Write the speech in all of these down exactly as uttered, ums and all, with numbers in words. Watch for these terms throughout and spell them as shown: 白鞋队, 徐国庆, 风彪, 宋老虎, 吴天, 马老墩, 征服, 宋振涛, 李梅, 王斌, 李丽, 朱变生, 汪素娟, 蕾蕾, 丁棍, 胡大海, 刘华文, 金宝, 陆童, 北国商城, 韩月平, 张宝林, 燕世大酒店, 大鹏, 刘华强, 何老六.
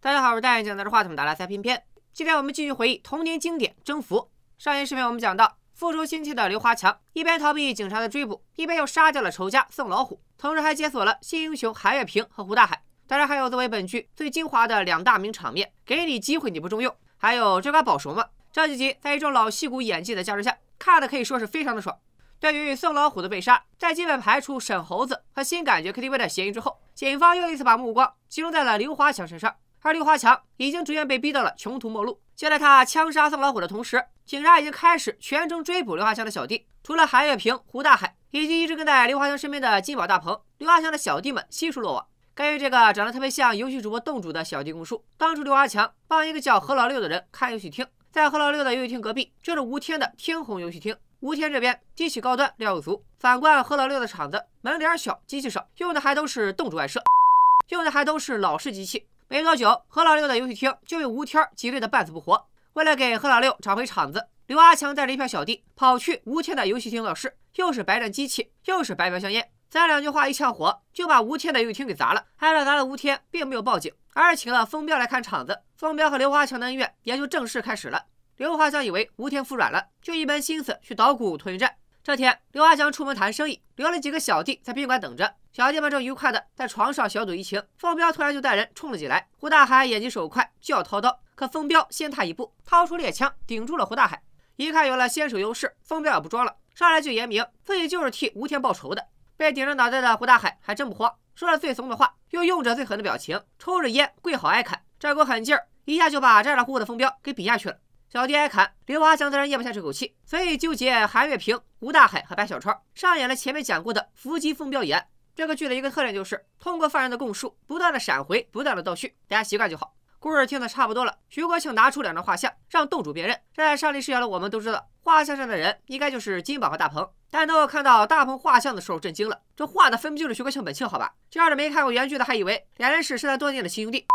大家好，我是戴眼镜拿着话筒的阿拉塞偏偏。今天我们继续回忆童年经典《征服》。上一视频我们讲到，复仇心切的刘华强一边逃避警察的追捕，一边又杀掉了仇家宋老虎，同时还解锁了新英雄韩月平和胡大海。当然还有作为本剧最精华的两大名场面：给你机会你不中用，还有这个保熟吗？这几集在一众老戏骨演技的加持下，看的可以说是非常的爽。对于宋老虎的被杀，在基本排除沈猴子和新感觉 K T V 的嫌疑之后，警方又一次把目光集中在了刘华强身上。 而刘华强已经逐渐被逼到了穷途末路。就在他枪杀宋老虎的同时，警察已经开始全程追捕刘华强的小弟。除了韩月平、胡大海以及一直跟在刘华强身边的金宝大鹏，刘华强的小弟们悉数落网。根据这个长得特别像游戏主播洞主的小弟供述，当初刘华强帮一个叫何老六的人看游戏厅，在何老六的游戏厅隔壁就是吴天的天虹游戏厅。吴天这边机器高端，料又足，反观何老六的厂子门脸小，机器少，用的还都是洞主外设，用的还都是老式机器。 没多久，何老六的游戏厅就被吴天挤兑的半死不活。为了给何老六找回场子，刘华强带着一票小弟跑去吴天的游戏厅闹事，又是白战机器，又是白嫖香烟，咱两句话一呛火，就把吴天的游戏厅给砸了。挨了砸了，吴天并没有报警，而是请了风彪来看场子。风彪和刘华强的恩怨也就正式开始了。刘华强以为吴天服软了，就一门心思去捣鼓吞云战。这天，刘华强出门谈生意，留了几个小弟在宾馆等着。 小弟们正愉快的在床上小赌怡情，风彪突然就带人冲了进来。胡大海眼疾手快，就要掏刀，可风彪先他一步，掏出猎枪顶住了胡大海。一看有了先手优势，风彪也不装了，上来就言明自己就是替吴天报仇的。被顶着脑袋的胡大海还真不慌，说了最怂的话，又用着最狠的表情，抽着烟跪好挨砍。这股狠劲儿，一下就把咋咋呼呼的风彪给比下去了。小弟挨砍，刘华强自然咽不下这口气，所以纠结韩月平、胡大海和白小超，上演了前面讲过的伏击风彪一案。 这个剧的一个特点就是通过犯人的供述，不断的闪回，不断的倒叙，大家习惯就好。故事听得差不多了，徐国庆拿出两张画像，让洞主辨认。站在上帝视角的我们都知道，画像上的人应该就是金宝和大鹏。但当我看到大鹏画像的时候，震惊了，这画的分不就是徐国庆本性好吧？这样的没看过原剧的还以为俩人是失散多年的亲兄弟。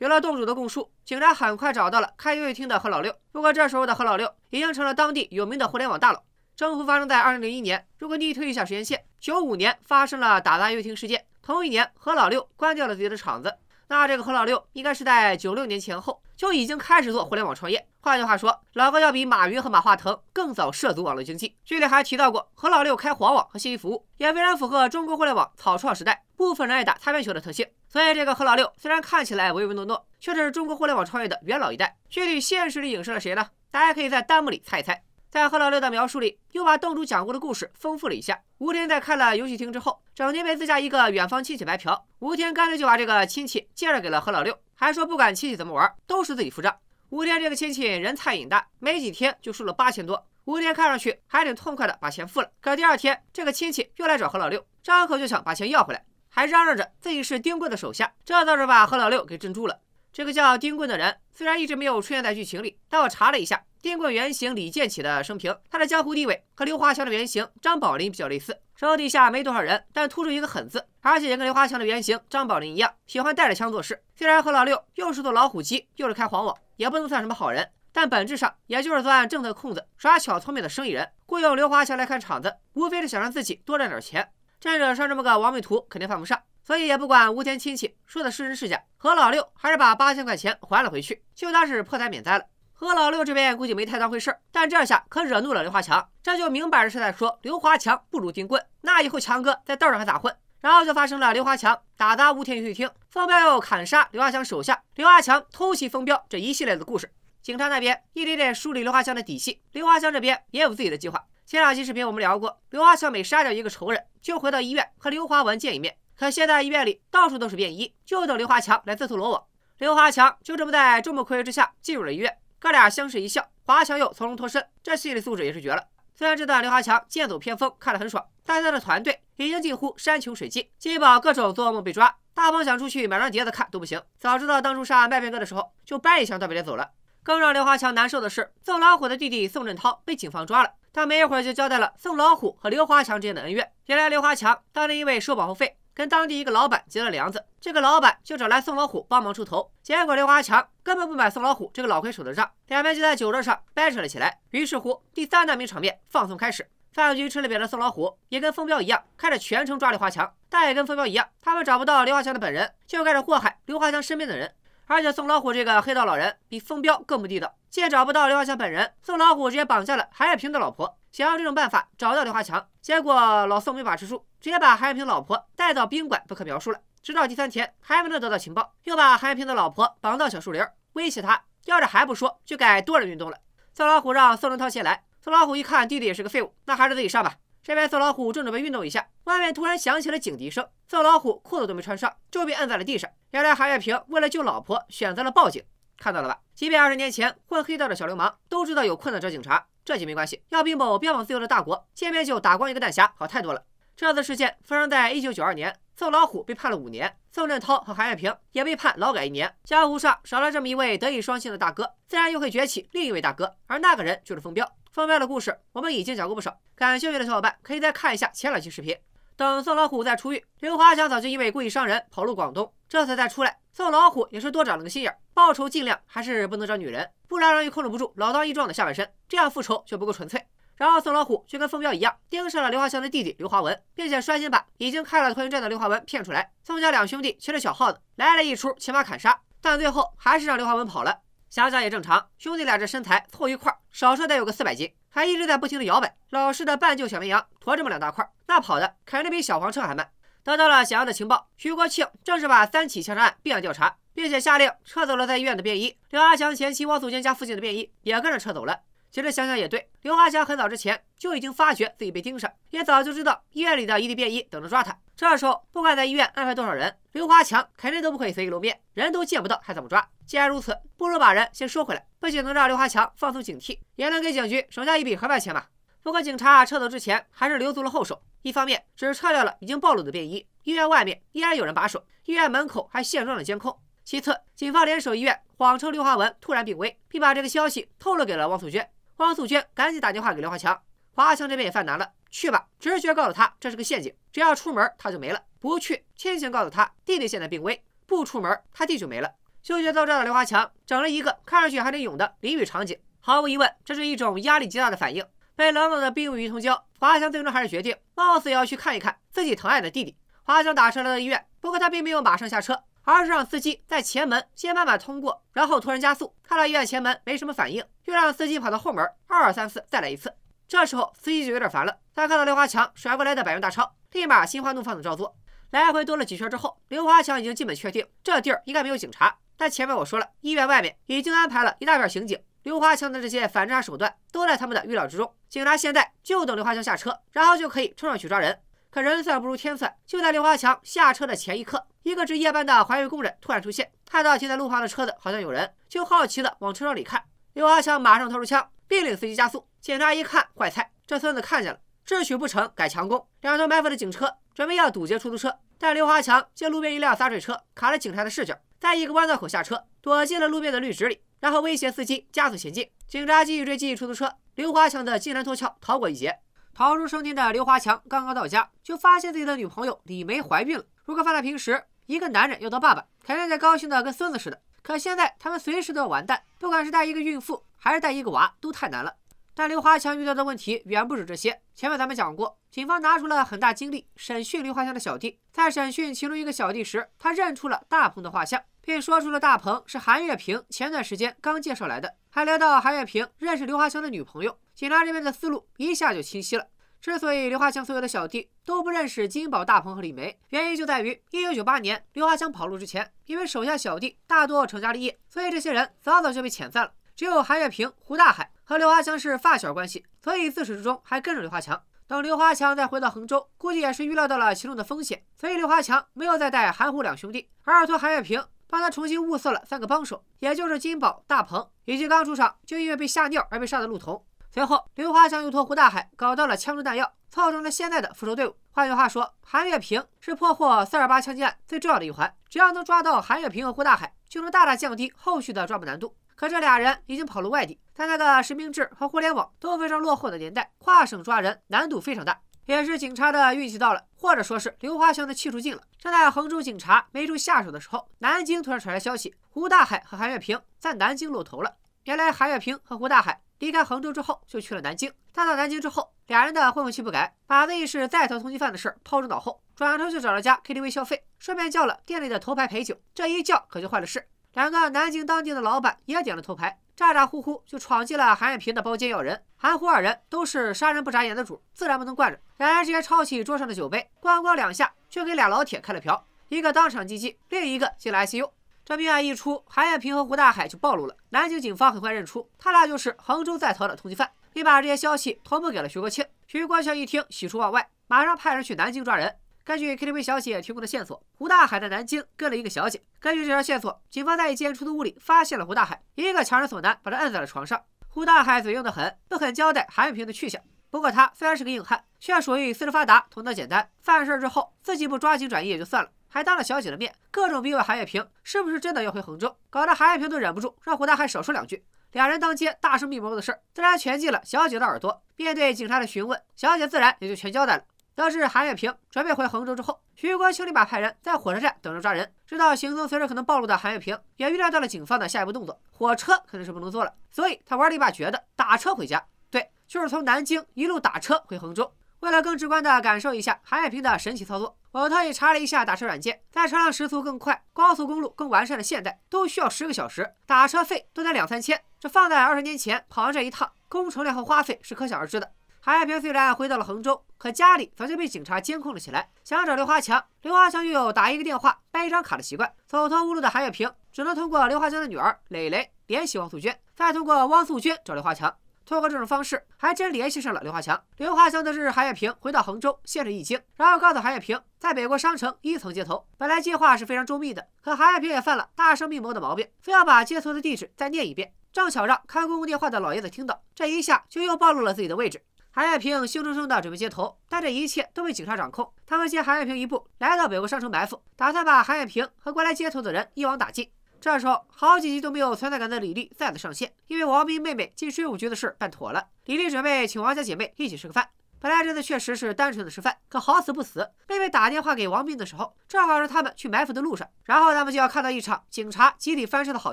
有了洞主的供述，警察很快找到了开游戏厅的何老六。不过这时候的何老六已经成了当地有名的互联网大佬。 征服发生在二零零一年，如果逆推一下时间线， 九五年发生了打砸游戏厅事件。同一年，何老六关掉了自己的厂子。那这个何老六应该是在九六年前后就已经开始做互联网创业。换句话说，老哥要比马云和马化腾更早涉足网络经济。剧里还提到过，何老六开黄网和信息服务，也非常符合中国互联网草创时代部分人爱打擦边球的特性。所以这个何老六虽然看起来唯唯诺诺，却是中国互联网创业的元老一代。剧里现实里影射了谁呢？大家可以在弹幕里猜一猜。 在何老六的描述里，又把洞主讲过的故事丰富了一下。吴天在看了游戏厅之后，整天被自家一个远方亲戚白嫖，吴天干脆就把这个亲戚介绍给了何老六，还说不管亲戚怎么玩，都是自己付账。吴天这个亲戚人菜瘾大，没几天就输了八千多。吴天看上去还挺痛快的把钱付了，可第二天这个亲戚又来找何老六，张口就想把钱要回来，还嚷嚷着自己是丁棍的手下，这倒是把何老六给镇住了。 这个叫丁棍的人虽然一直没有出现在剧情里，但我查了一下丁棍原型李健起的生平，他的江湖地位和刘华强的原型张宝林比较类似，手底下没多少人，但突出一个狠字，而且也跟刘华强的原型张宝林一样，喜欢带着枪做事。虽然何老六又是做老虎机，又是开黄网，也不能算什么好人，但本质上也就是钻政策空子、耍小聪明的生意人。雇佣刘华强来看场子，无非是想让自己多赚点钱，趁着上这么个亡命徒肯定犯不上。 所以也不管吴天亲戚说的是真是假，何老六还是把八千块钱还了回去，就当是破财免灾了。何老六这边估计没太当回事，但这下可惹怒了刘华强，这就明摆着是在说刘华强不如丁棍，那以后强哥在道上还咋混？然后就发生了刘华强打砸吴天游戏厅，风彪又砍杀刘华强手下，刘华强偷袭风彪这一系列的故事。警察那边一点点梳理刘华强的底细，刘华强这边也有自己的计划。前两期视频我们聊过，刘华强每杀掉一个仇人，就回到医院和刘华文见一面。 可现在医院里到处都是便衣，就等刘华强来自投罗网。刘华强就这么在众目睽睽之下进入了医院，哥俩相视一笑，华强又从容脱身，这心理素质也是绝了。虽然这段刘华强剑走偏锋看得很爽，但他的团队已经近乎山穷水尽，金宝各种做梦被抓，大鹏想出去买张碟子看都不行。早知道当初杀麦片哥的时候就掰一枪到别人走了。更让刘华强难受的是，宋老虎的弟弟宋振涛被警方抓了，他没一会儿就交代了宋老虎和刘华强之间的恩怨。原来刘华强当年因为收保护费。 跟当地一个老板结了梁子，这个老板就找来宋老虎帮忙出头，结果刘华强根本不买宋老虎这个老魁首的账，两边就在酒桌上掰扯了起来。于是乎，第三大名场面放松开始，饭局吃了瘪的宋老虎也跟风彪一样，开始全程抓刘华强，但也跟风彪一样，他们找不到刘华强的本人，就开始祸害刘华强身边的人。而且宋老虎这个黑道老人比风彪更不地道，见找不到刘华强本人，宋老虎直接绑架了韩艳萍的老婆，想用这种办法找到刘华强。结果老宋没把持住，直接把韩艳萍老婆带到宾馆，不可描述了。直到第三天还没能得到情报，又把韩艳萍的老婆绑到小树林，威胁他，要是还不说，就改多人运动了。宋老虎让宋仁涛先来，宋老虎一看弟弟也是个废物，那还是自己上吧。这边宋老虎正准备运动一下，外面突然响起了警笛声。宋老虎裤子都没穿上，就被按在了地上。原来韩艳萍为了救老婆，选择了报警。看到了吧？即便二十年前混黑道的小流氓都知道有困难找警察，这就没关系。要比某标榜自由的大国，见面就打光一个弹匣好太多了。这次事件发生在一九九二年，宋老虎被判了五年，宋振涛和韩艳萍也被判劳改一年。江湖上少了这么一位德艺双馨的大哥，自然又会崛起另一位大哥，而那个人就是风彪。风彪的故事我们已经讲过不少，感兴趣的小伙伴可以再看一下前两期视频。等宋老虎再出狱，刘华强早就因为故意伤人跑入广东，这次再出来，宋老虎也是多长了个心眼，报仇尽量还是不能找女人，不然容易控制不住老当益壮的下半身，这样复仇就不够纯粹。然后宋老虎就跟风彪一样，盯上了刘华强的弟弟刘华文，并且率先把已经开了托运站的刘华文骗出来。宋家两兄弟骑着小耗子来了一出骑马砍杀，但最后还是让刘华文跑了。想想也正常，兄弟俩这身材凑一块，少说得有个四百斤，还一直在不停的摇摆。老式的半旧小绵羊驮这么两大块，那跑的肯定比小黄车还慢。得到了想要的情报，徐国庆正式把三起枪杀案并案调查，并且下令撤走了在医院的便衣。刘华强前妻汪素娟家附近的便衣也跟着撤走了。其实想想也对，刘华强很早之前就已经发觉自己被盯上，也早就知道医院里的一地便衣等着抓他。这时候不管在医院安排多少人，刘华强肯定都不会随意露面，人都见不到还怎么抓？既然如此，不如把人先收回来，不仅能让刘华强放松警惕，也能给警局省下一笔盒饭钱嘛。不过警察撤走之前还是留足了后手，一方面只撤掉了已经暴露的便衣，医院外面依然有人把守，医院门口还现装了监控；其次，警方联手医院，谎称刘华文突然病危，并把这个消息透露给了汪素娟。汪素娟赶紧打电话给刘华强，华强这边也犯难了，去吧，直觉告诉他这是个陷阱，只要出门他就没了；不去，亲情告诉他弟弟现在病危，不出门他弟就没了。休学到这的刘华强整了一个看上去还能泳的淋雨场景，毫无疑问，这是一种压力极大的反应。被冷冷的冰与鱼通宵，华强最终还是决定冒死也要去看一看自己疼爱的弟弟。华强打车来到医院，不过他并没有马上下车，而是让司机在前门先慢慢通过，然后突然加速，看到医院前门没什么反应，又让司机跑到后门二二三四再来一次。这时候司机就有点烦了，他看到刘华强甩过来的百元大钞，立马心花怒放的照做。来回多了几圈之后，刘华强已经基本确定这地儿应该没有警察，但前面我说了，医院外面已经安排了一大片刑警，刘华强的这些反侦查手段都在他们的预料之中。警察现在就等刘华强下车，然后就可以冲上去抓人。可人算不如天算，就在刘华强下车的前一刻，一个值夜班的环卫工人突然出现，看到停在路旁的车子好像有人，就好奇的往车窗里看。刘华强马上掏出枪，并领司机加速。警察一看，坏菜，这孙子看见了，智取不成改强攻。两头埋伏的警车准备要堵截出租车，但刘华强借路边一辆洒水车卡了警察的视角，在一个弯道口下车，躲进了路边的绿植里，然后威胁司机加速前进。警察继续追击出租车，刘华强的金蝉脱壳逃过一劫。逃出生天的刘华强刚刚到家，就发现自己的女朋友李梅怀孕了。如果放在平时，一个男人要当爸爸，肯定在高兴的跟孙子似的。可现在他们随时都要完蛋，不管是带一个孕妇还是带一个娃，都太难了。但刘华强遇到的问题远不止这些。前面咱们讲过，警方拿出了很大精力审讯刘华强的小弟。在审讯其中一个小弟时，他认出了大鹏的画像，并说出了大鹏是韩月平前段时间刚介绍来的，还聊到韩月平认识刘华强的女朋友。警察这边的思路一下就清晰了。之所以刘华强所有的小弟都不认识金宝、大鹏和李梅，原因就在于一九九八年刘华强跑路之前，因为手下小弟大多成家立业，所以这些人早早就被遣散了。只有韩月平、胡大海和刘华强是发小关系，所以自始至终还跟着刘华强。等刘华强再回到衡州，估计也是预料到了其中的风险，所以刘华强没有再带韩胡两兄弟，而托韩月平帮他重新物色了三个帮手，也就是金宝、大鹏以及刚出场就因为被吓尿而被杀的陆童。随后，刘华强又托胡大海搞到了枪支弹药，凑成了现在的复仇队伍。换句话说，韩月平是破获四二八枪击案最重要的一环，只要能抓到韩月平和胡大海，就能大大降低后续的抓捕难度。可这俩人已经跑了外地，在那个实名制和互联网都非常落后的年代，跨省抓人难度非常大。也是警察的运气到了，或者说是刘华强的气数尽了。正在杭州警察没处下手的时候，南京突然传来消息，胡大海和韩月平在南京露头了。原来韩月平和胡大海离开杭州之后就去了南京，但到南京之后，俩人的混混气不改，把自己是在逃通缉犯的事抛诸脑后，转头就找了家 K T V 消费，顺便叫了店里的头牌陪酒。这一叫可就坏了事，两个南京当地的老板也点了头牌，咋咋呼呼就闯进了韩艳萍的包间要人。韩胡二人都是杀人不眨眼的主，自然不能惯着，两人直接抄起桌上的酒杯，咣咣两下就给俩老铁开了瓢，一个当场击毙，另一个进了 I C U。 这命案一出，韩艳萍和胡大海就暴露了。南京警方很快认出他俩就是杭州在逃的通缉犯，并把这些消息同步给了徐国庆。徐国庆一听喜出望外，马上派人去南京抓人。根据 K T V 小姐提供的线索，胡大海在南京跟了一个小姐。根据这条线索，警方在一间出租屋里发现了胡大海，一个强人所难，把他摁在了床上。胡大海嘴硬得很，不肯交代韩艳萍的去向。不过他虽然是个硬汉，却属于四肢发达，头脑简单。犯事之后自己不抓紧转移也就算了，还当了小姐的面，各种逼问韩艳萍是不是真的要回杭州，搞得韩艳萍都忍不住让胡大海少说两句。两人当街大声密谋的事，自然全进了小姐的耳朵。面对警察的询问，小姐自然也就全交代了。得知韩艳萍准备回杭州之后，徐国庆立马派人在火车站等着抓人。知道行踪随时可能暴露的韩艳萍也预料到了警方的下一步动作，火车肯定是不能坐了，所以他玩了一把绝的，打车回家。对，就是从南京一路打车回杭州。为了更直观的感受一下韩艳萍的神奇操作，我特意查了一下打车软件，在车上时速更快、高速公路更完善的现代，都需要十个小时，打车费都得两三千。这放在二十年前，跑完这一趟，工程量和花费是可想而知的。韩艳萍虽然回到了杭州，可家里早就被警察监控了起来。想找刘华强，刘华强又有打一个电话掰一张卡的习惯，走投无路的韩艳萍只能通过刘华强的女儿蕾蕾联系汪素娟，再通过汪素娟找刘华强。通过这种方式，还真联系上了刘华强。刘华强得知韩艳萍回到杭州，先是一惊，然后告诉韩艳萍，在北国商城一层接头。本来计划是非常周密的，可韩艳萍也犯了大声密谋的毛病，非要把接头的地址再念一遍，正巧让看公共电话的老爷子听到，这一下就又暴露了自己的位置。韩艳萍兴冲冲的准备接头，但这一切都被警察掌控。他们先韩艳萍一步来到北国商城埋伏，打算把韩艳萍和过来接头的人一网打尽。这时候，好几集都没有存在感的李丽再次上线，因为王斌妹妹进税务局的事办妥了。李丽准备请王家姐妹一起吃个饭。本来这次确实是单纯的吃饭，可好死不死，妹妹打电话给王斌的时候，正好是他们去埋伏的路上，然后他们就要看到一场警察集体翻车的好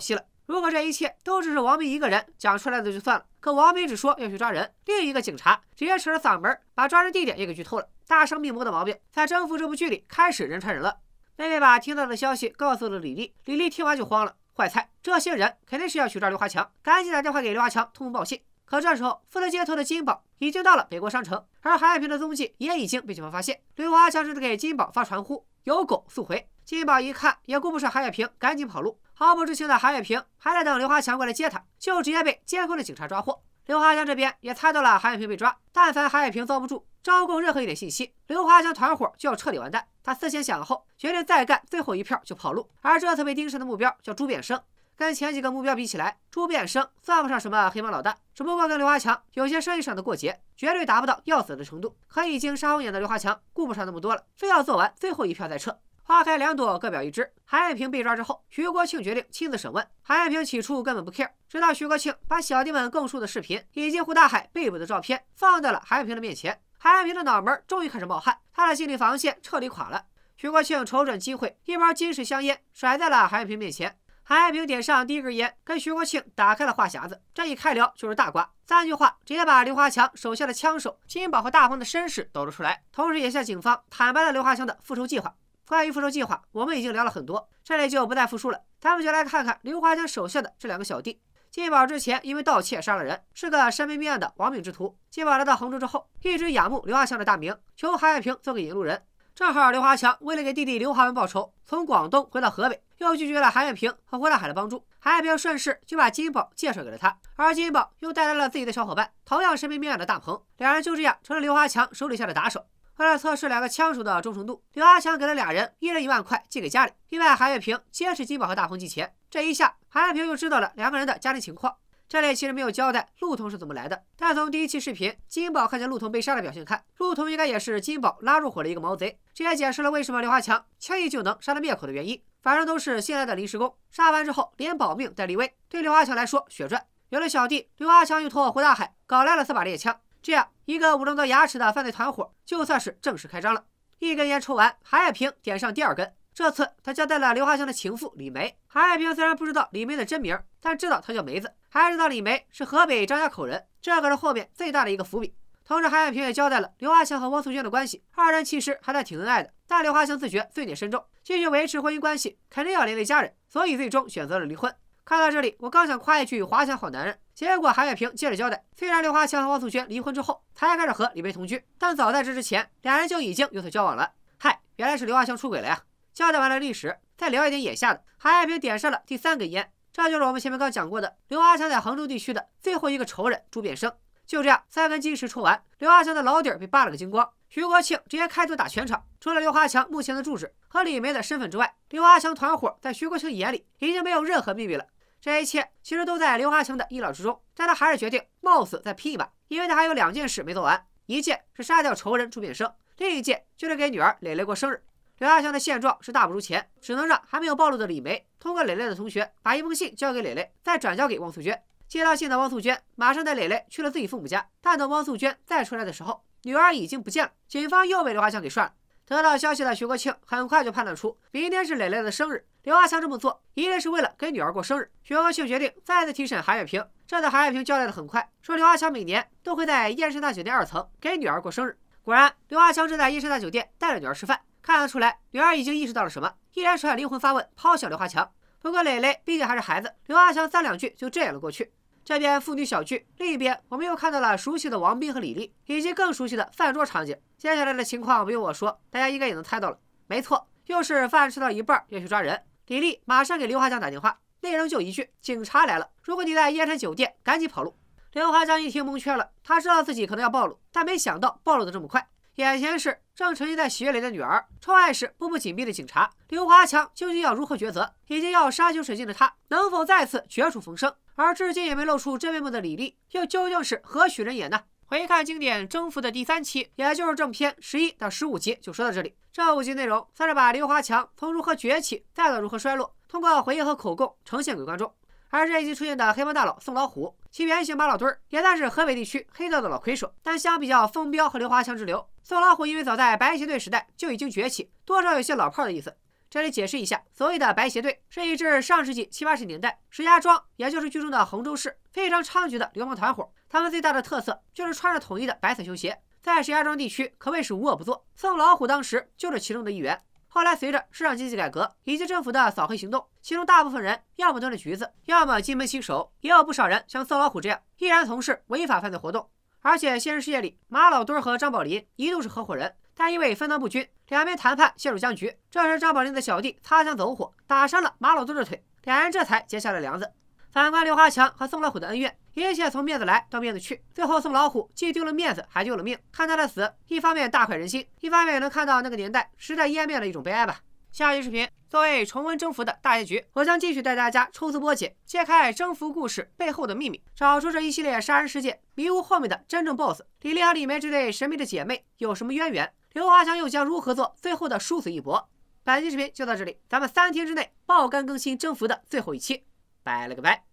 戏了。如果这一切都只是王斌一个人讲出来的就算了，可王斌只说要去抓人，另一个警察直接扯着嗓门把抓人地点也给剧透了。大声密谋的毛病，在《征服》这部剧里开始人传人了。妹妹把听到的消息告诉了李丽，李丽听完就慌了，坏菜，这些人肯定是要去抓刘华强，赶紧打电话给刘华强通风报信。可这时候，负责接头的金宝已经到了北国商城，而韩艳萍的踪迹也已经被警方发现。刘华强只得给金宝发传呼：“有狗速回！”金宝一看也顾不上韩艳萍，赶紧跑路。毫不知情的韩艳萍还在等刘华强过来接他，就直接被监控的警察抓获。刘华强这边也猜到了韩艳萍被抓，但凡韩艳萍遭不住招供任何一点信息，刘华强团伙就要彻底完蛋。他思前想后，决定再干最后一票就跑路。而这次被盯上的目标叫朱变生，跟前几个目标比起来，朱变生算不上什么黑帮老大，只不过跟刘华强有些生意上的过节，绝对达不到要死的程度。可已经杀红眼的刘华强顾不上那么多了，非要做完最后一票再撤。花开两朵，各表一枝。韩艳萍被抓之后，徐国庆决定亲自审问。韩艳萍起初根本不 care， 直到徐国庆把小弟们供述的视频以及胡大海被捕的照片放到了韩艳萍的面前，韩艳萍的脑门终于开始冒汗，她的心理防线彻底垮了。徐国庆瞅准机会，一包金式香烟甩在了韩艳萍面前。韩艳萍点上第一根烟，跟徐国庆打开了话匣子，这一开聊就是大瓜，三句话直接把刘华强手下的枪手金宝和大方的身世抖了出来，同时也向警方坦白了刘华强的复仇计划。关于复仇计划，我们已经聊了很多，这里就不再复述了。咱们就来看看刘华强手下的这两个小弟。金宝之前因为盗窃杀了人，是个身背命案的亡命之徒。金宝来到杭州之后，一直仰慕刘华强的大名，求韩艳萍做个引路人。正好刘华强为了给弟弟刘华文报仇，从广东回到河北，又拒绝了韩艳萍和胡大海的帮助。韩艳萍顺势就把金宝介绍给了他，而金宝又带来了自己的小伙伴，同样身背命案的大鹏。两人就这样成了刘华强手底下的打手。为了测试两个枪手的忠诚度，刘华强给了俩人一人一万块寄给家里，另外韩艳萍监视金宝和大鹏寄钱。这一下，韩艳萍又知道了两个人的家庭情况。这里其实没有交代陆童是怎么来的，但从第一期视频金宝看见陆童被杀的表现看，陆童应该也是金宝拉入伙的一个毛贼。这也解释了为什么刘华强轻易就能杀他灭口的原因。反正都是新来的临时工，杀完之后连保命带立威，对刘华强来说血赚。有了小弟，刘华强又托胡大海搞来了四把猎枪。这样一个武装到牙齿的犯罪团伙就算是正式开张了。一根烟抽完，韩艳萍点上第二根。这次她交代了刘华强的情妇李梅。韩艳萍虽然不知道李梅的真名，但知道她叫梅子，还知道李梅是河北张家口人，这可是后面最大的一个伏笔。同时，韩艳平也交代了刘华强和汪素娟的关系，二人其实还算挺恩爱的，但刘华强自觉罪孽深重，继续维持婚姻关系肯定要连累家人，所以最终选择了离婚。看到这里，我刚想夸一句华强好男人，结果韩艳平接着交代，虽然刘华强和汪素娟离婚之后才开始和李贝同居，但早在这之前，两人就已经有所交往了。嗨，原来是刘华强出轨了呀！交代完了历史，再聊一点眼下的。韩艳平点上了第三根烟，这就是我们前面刚讲过的刘华强在衡州地区的最后一个仇人朱变生。就这样，三根金石抽完，刘华强的老底儿被扒了个精光。徐国庆直接开赌打全场，除了刘华强目前的住址和李梅的身份之外，刘华强团伙在徐国庆眼里已经没有任何秘密了。这一切其实都在刘华强的意料之中，但他还是决定冒死再拼一把，因为他还有两件事没做完，一件是杀掉仇人朱变生，另一件就是给女儿蕾蕾过生日。刘华强的现状是大不如前，只能让还没有暴露的李梅通过蕾蕾的同学把一封信交给蕾蕾，再转交给汪素娟。接到信的汪素娟马上带蕾蕾去了自己父母家，但等汪素娟再出来的时候，女儿已经不见了，警方又被刘华强给涮了。得到消息的徐国庆很快就判断出明天是蕾蕾的生日，刘华强这么做一定是为了给女儿过生日。徐国庆决定再次提审韩艳平，这次韩艳平交代的很快，说刘华强每年都会在燕世大酒店二层给女儿过生日。果然，刘华强正在燕世大酒店带着女儿吃饭，看得出来女儿已经意识到了什么，依然甩灵魂发问抛向刘华强。不过蕾蕾毕竟还是孩子，刘华强三两句就这样了过去。这边父女小聚，另一边我们又看到了熟悉的王斌和李丽，以及更熟悉的饭桌场景。接下来的情况不用我说，大家应该也能猜到了。没错，又是饭吃到一半要去抓人，李丽马上给刘华强打电话，内容就一句：警察来了，如果你在燕山酒店，赶紧跑路。刘华强一听蒙圈了，他知道自己可能要暴露，但没想到暴露的这么快。眼前是正沉浸在喜悦里的女儿，窗外是步步紧逼的警察。刘华强究竟要如何抉择？已经要杀青水尽的他，能否再次绝处逢生？而至今也没露出真面目的李丽，又究竟是何许人也呢？回看经典《征服》的第三期，也就是正片十一到十五集，就说到这里。这五集内容算是把刘华强从如何崛起再到如何衰落，通过回忆和口供呈现给观众。而这一集出现的黑帮大佬宋老虎，其原型马老墩儿，也算是河北地区黑道的老魁首，但相比较风彪和刘华强之流，宋老虎因为早在白鞋队时代就已经崛起，多少有些老炮的意思。这里解释一下，所谓的白鞋队是一支上世纪七八十年代石家庄，也就是剧中的洪州市非常猖獗的流氓团伙。他们最大的特色就是穿着统一的白色球鞋，在石家庄地区可谓是无恶不作。宋老虎当时就是其中的一员。后来随着市场经济改革以及政府的扫黑行动，其中大部分人要么蹲着局子，要么金盆洗手，也有不少人像宋老虎这样依然从事违法犯罪活动。而且现实世界里，马老墩和张宝林一度是合伙人，但因为分赃不均，两边谈判陷入僵局。这时，张宝林的小弟擦枪走火，打伤了马老墩的腿，两人这才结下了梁子。反观刘华强和宋老虎的恩怨，一切从面子来到面子去，最后宋老虎既丢了面子，还丢了命。看他的死，一方面大快人心，一方面也能看到那个年代时代湮灭的一种悲哀吧。下期视频作为重温《征服》的大结局，我将继续带大家抽丝剥茧，揭开《征服》故事背后的秘密，找出这一系列杀人事件迷雾后面的真正 B O S S。 李丽和李梅这对神秘的姐妹有什么渊源？刘华强又将如何做最后的殊死一搏？本期视频就到这里，咱们三天之内爆肝更新《征服》的最后一期，拜了个拜。